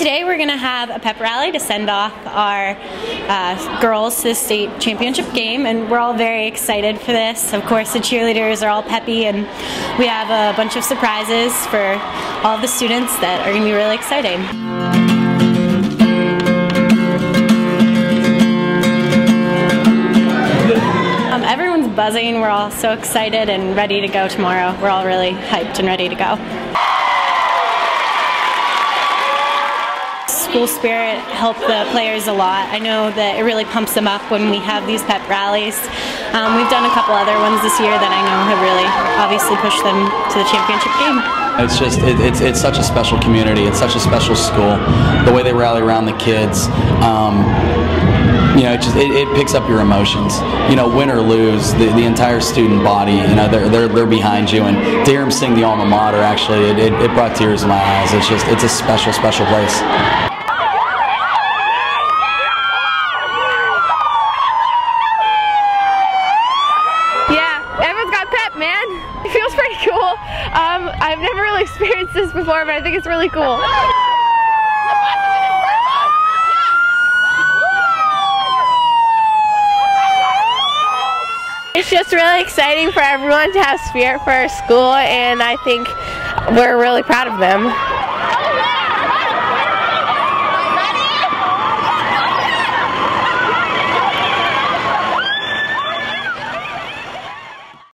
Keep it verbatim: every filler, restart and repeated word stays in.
Today we're going to have a pep rally to send off our uh, girls to the state championship game, and we're all very excited for this. Of course the cheerleaders are all peppy, and we have a bunch of surprises for all the students that are going to be really exciting. Everyone's buzzing, we're all so excited and ready to go tomorrow. We're all really hyped and ready to go. School spirit helped the players a lot. I know that it really pumps them up when we have these pep rallies. Um, we've done a couple other ones this year that I know have really obviously pushed them to the championship game. It's just, it, it's, it's such a special community, it's such a special school. The way they rally around the kids, um, you know, it, just, it, it picks up your emotions. You know, win or lose, the, the entire student body, you know, they're, they're, they're behind you. And to hear them sing the alma mater, actually, it, it, it brought tears to my eyes. It's just, it's a special, special place. Man, it feels pretty cool. Um, I've never really experienced this before, but I think it's really cool. It's just really exciting for everyone to have spirit for our school, and I think we're really proud of them.